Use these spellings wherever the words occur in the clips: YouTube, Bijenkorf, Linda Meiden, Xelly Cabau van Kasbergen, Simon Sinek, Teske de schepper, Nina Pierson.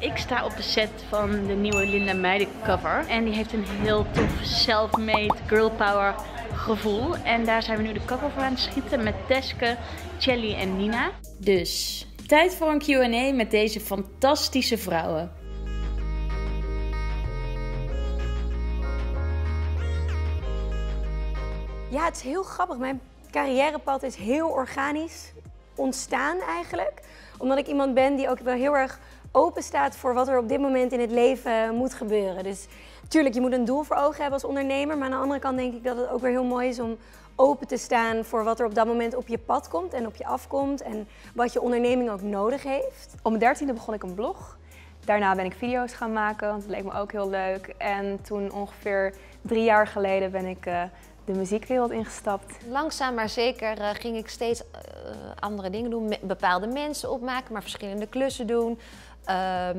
Ik sta op de set van de nieuwe Linda Meiden cover. En die heeft een heel tof self-made girl power gevoel. En daar zijn we nu de cover voor aan het schieten met Teske, Xelly en Nina. Dus, tijd voor een Q&A met deze fantastische vrouwen. Ja, het is heel grappig. Mijn carrièrepad is heel organisch ontstaan eigenlijk. Omdat ik iemand ben die ook wel heel erg open staat voor wat er op dit moment in het leven moet gebeuren. Dus natuurlijk, je moet een doel voor ogen hebben als ondernemer. Maar aan de andere kant denk ik dat het ook weer heel mooi is om open te staan voor wat er op dat moment op je pad komt en op je afkomt. En wat je onderneming ook nodig heeft. Om mijn 13e begon ik een blog. Daarna ben ik video's gaan maken, want het leek me ook heel leuk. En toen ongeveer 3 jaar geleden ben ik de muziekwereld ingestapt. Langzaam maar zeker ging ik steeds andere dingen doen. Bepaalde mensen opmaken, maar verschillende klussen doen.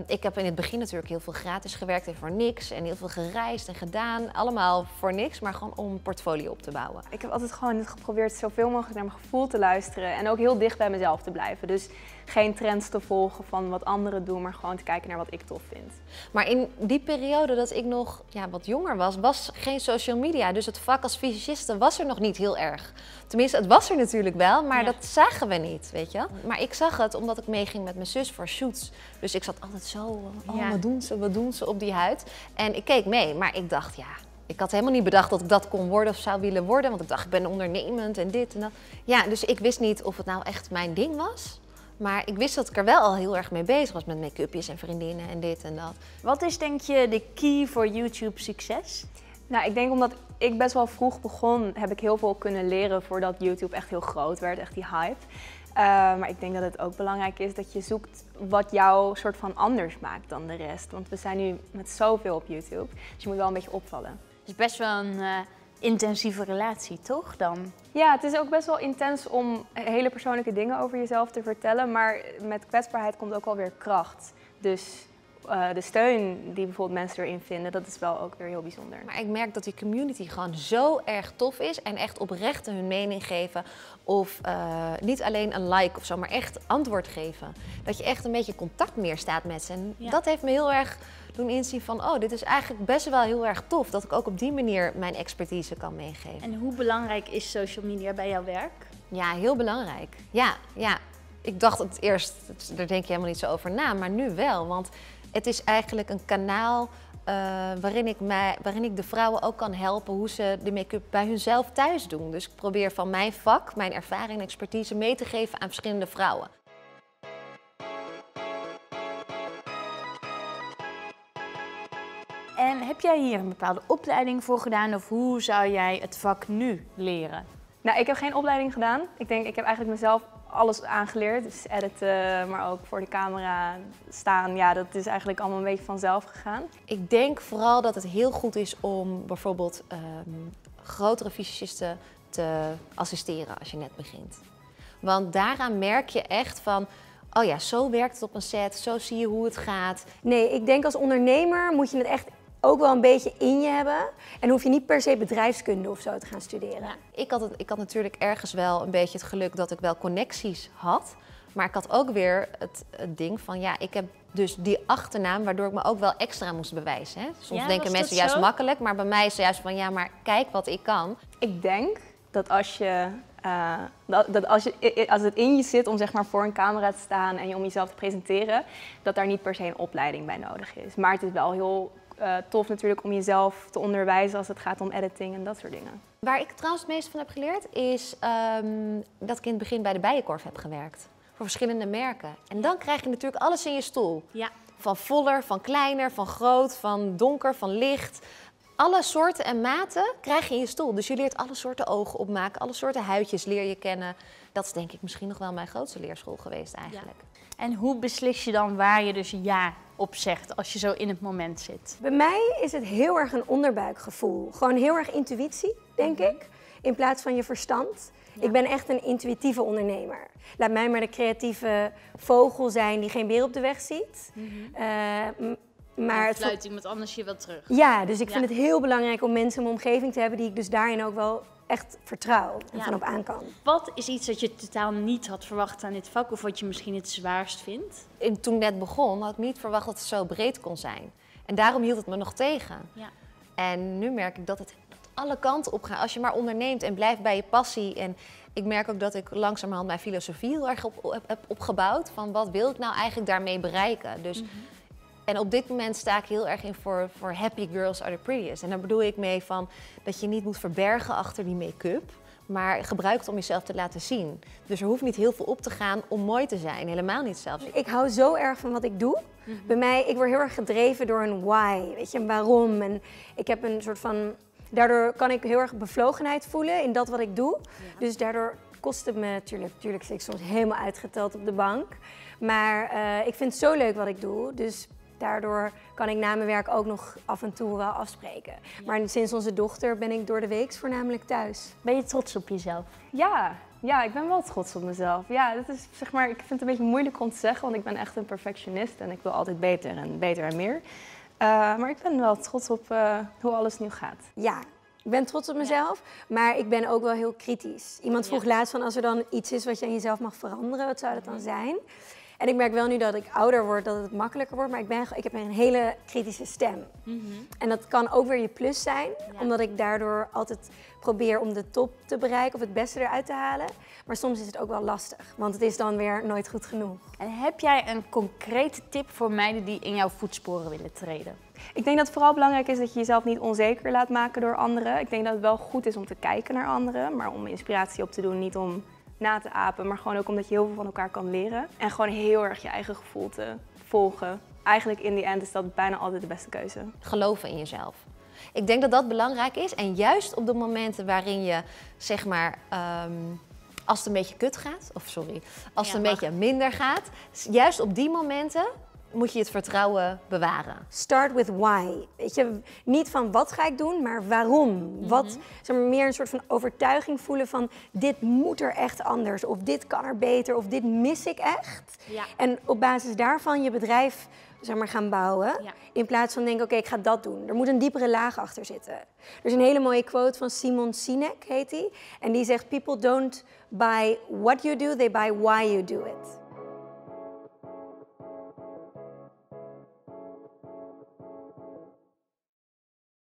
Ik heb in het begin natuurlijk heel veel gratis gewerkt en voor niks. En heel veel gereisd en gedaan. Allemaal voor niks, maar gewoon om een portfolio op te bouwen. Ik heb altijd gewoon geprobeerd zoveel mogelijk naar mijn gevoel te luisteren. En ook heel dicht bij mezelf te blijven. Dus geen trends te volgen van wat anderen doen, maar gewoon te kijken naar wat ik tof vind. Maar in die periode dat ik nog wat jonger was, was geen social media. Dus het vak als fysiciste was er nog niet heel erg. Tenminste, het was er natuurlijk wel, maar dat zagen we niet, weet je. Maar ik zag het omdat ik meeging met mijn zus voor shoots. Dus ik zat altijd zo, wat doen ze op die huid. En ik keek mee, maar ik dacht, ik had helemaal niet bedacht dat ik dat kon worden of zou willen worden. Want ik dacht, ik ben ondernemend en dit en dat. Ja, dus ik wist niet of het nou echt mijn ding was. Maar ik wist dat ik er wel al heel erg mee bezig was met make-upjes en vriendinnen en dit en dat. Wat is denk je de key voor YouTube succes? Nou, ik denk omdat ik best wel vroeg begon, heb ik heel veel kunnen leren voordat YouTube echt heel groot werd, echt die hype. Maar ik denk dat het ook belangrijk is dat je zoekt wat jou soort van anders maakt dan de rest. Want we zijn nu met zoveel op YouTube, dus je moet wel een beetje opvallen. Het is best wel een intensieve relatie, toch dan? Ja, het is ook best wel intens om hele persoonlijke dingen over jezelf te vertellen. Maar met kwetsbaarheid komt ook alweer kracht. Dus de steun die bijvoorbeeld mensen erin vinden, dat is wel ook weer heel bijzonder. Maar ik merk dat die community gewoon zo erg tof is en echt oprecht hun mening geven. Of niet alleen een like of zo, maar echt antwoord geven. Dat je echt een beetje contact meer staat met ze. En dat heeft me heel erg doen inzien van, oh, dit is eigenlijk best wel heel erg tof. Dat ik ook op die manier mijn expertise kan meegeven. En hoe belangrijk is social media bij jouw werk? Ja, heel belangrijk. Ja. Ik dacht het eerst, daar denk je helemaal niet zo over na, maar nu wel. Want het is eigenlijk een kanaal waarin ik de vrouwen ook kan helpen hoe ze de make-up bij hunzelf thuis doen. Dus ik probeer van mijn vak, mijn ervaring en expertise mee te geven aan verschillende vrouwen. En heb jij hier een bepaalde opleiding voor gedaan of hoe zou jij het vak nu leren? Nou, ik heb geen opleiding gedaan. Ik denk, ik heb eigenlijk mezelf alles aangeleerd. Dus editen, maar ook voor de camera staan. Ja, dat is eigenlijk allemaal een beetje vanzelf gegaan. Ik denk vooral dat het heel goed is om bijvoorbeeld grotere fysicisten te assisteren als je net begint. Want daaraan merk je echt van, oh ja, zo werkt het op een set, zo zie je hoe het gaat. Nee, ik denk als ondernemer moet je het echt ook wel een beetje in je hebben. En hoef je niet per se bedrijfskunde of zo te gaan studeren. Ja, ik had natuurlijk ergens wel een beetje het geluk dat ik wel connecties had. Maar ik had ook weer het ding van, ik heb dus die achternaam waardoor ik me ook wel extra moest bewijzen. Hè? Soms denken mensen juist makkelijk, maar bij mij is het juist van, maar kijk wat ik kan. Ik denk dat als je als het in je zit om zeg maar voor een camera te staan en om jezelf te presenteren, dat daar niet per se een opleiding bij nodig is. Maar het is wel heel tof natuurlijk om jezelf te onderwijzen als het gaat om editing en dat soort dingen. Waar ik trouwens het meest van heb geleerd is dat ik in het begin bij de Bijenkorf heb gewerkt. Voor verschillende merken. En dan krijg je natuurlijk alles in je stoel. Ja. Van voller, van kleiner, van groot, van donker, van licht. Alle soorten en maten krijg je in je stoel. Dus je leert alle soorten ogen opmaken, alle soorten huidjes leer je kennen. Dat is denk ik misschien nog wel mijn grootste leerschool geweest eigenlijk. Ja. En hoe beslis je dan waar je dus ja op zegt als je zo in het moment zit? Bij mij is het heel erg een onderbuikgevoel. Gewoon heel erg intuïtie, denk ik, in plaats van je verstand. Ja. Ik ben echt een intuïtieve ondernemer. Laat mij maar de creatieve vogel zijn die geen beer op de weg ziet. Maar het sluit iemand anders je wel terug. Ja, dus ik vind het heel belangrijk om mensen in mijn omgeving te hebben die ik dus daarin ook wel echt vertrouw en van op aan kan. Wat is iets dat je totaal niet had verwacht aan dit vak of wat je misschien het zwaarst vindt? Toen ik net begon had ik niet verwacht dat het zo breed kon zijn. En daarom hield het me nog tegen. Ja. En nu merk ik dat het alle kanten op gaat. Als je maar onderneemt en blijft bij je passie. En ik merk ook dat ik langzamerhand mijn filosofie heel erg heb opgebouwd. Van wat wil ik nou eigenlijk daarmee bereiken? Dus, en op dit moment sta ik heel erg in voor happy girls are the prettiest. En daar bedoel ik mee van dat je niet moet verbergen achter die make-up. Maar gebruik het om jezelf te laten zien. Dus er hoeft niet heel veel op te gaan om mooi te zijn. Helemaal niet zelfs. Ik hou zo erg van wat ik doe. Bij mij, ik word heel erg gedreven door een why. Weet je, een waarom. En ik heb een soort van... Daardoor kan ik heel erg bevlogenheid voelen in dat wat ik doe. Ja. Dus daardoor kost het me natuurlijk. Natuurlijk zit ik soms helemaal uitgeteld op de bank. Maar ik vind het zo leuk wat ik doe. Dus daardoor kan ik na mijn werk ook nog af en toe wel afspreken. Ja. Maar sinds onze dochter ben ik door de week voornamelijk thuis. Ben je trots op jezelf? Ja. Ja, ik ben wel trots op mezelf. Ja, dat is, zeg maar, ik vind het een beetje moeilijk om te zeggen, want ik ben echt een perfectionist en ik wil altijd beter en beter en meer. Maar ik ben wel trots op hoe alles nu gaat. Ja, ik ben trots op mezelf, maar ik ben ook wel heel kritisch. Iemand vroeg laatst van als er dan iets is wat je aan jezelf mag veranderen, wat zou dat dan zijn? En ik merk wel nu dat ik ouder word, dat het makkelijker wordt, maar ik heb een hele kritische stem. En dat kan ook weer je plus zijn, omdat ik daardoor altijd probeer om de top te bereiken of het beste eruit te halen. Maar soms is het ook wel lastig, want het is dan weer nooit goed genoeg. En heb jij een concrete tip voor meiden die in jouw voetsporen willen treden? Ik denk dat het vooral belangrijk is dat je jezelf niet onzeker laat maken door anderen. Ik denk dat het wel goed is om te kijken naar anderen, maar om inspiratie op te doen, niet om na te apen, maar gewoon ook omdat je heel veel van elkaar kan leren. En gewoon heel erg je eigen gevoel te volgen. Eigenlijk in die end is dat bijna altijd de beste keuze. Geloven in jezelf. Ik denk dat dat belangrijk is. En juist op de momenten waarin je, zeg maar, als het een beetje kut gaat, of sorry, als het een beetje minder gaat, juist op die momenten moet je het vertrouwen bewaren. Start with why. Weet je, niet van wat ga ik doen, maar waarom. Wat, zeg maar, meer een soort van overtuiging voelen van dit moet er echt anders. Of dit kan er beter, of dit mis ik echt. Ja. En op basis daarvan je bedrijf, zeg maar, gaan bouwen. Ja. In plaats van denken, oké, ik ga dat doen. Er moet een diepere laag achter zitten. Er is een hele mooie quote van Simon Sinek, heet hij. En die zegt, people don't buy what you do, they buy why you do it.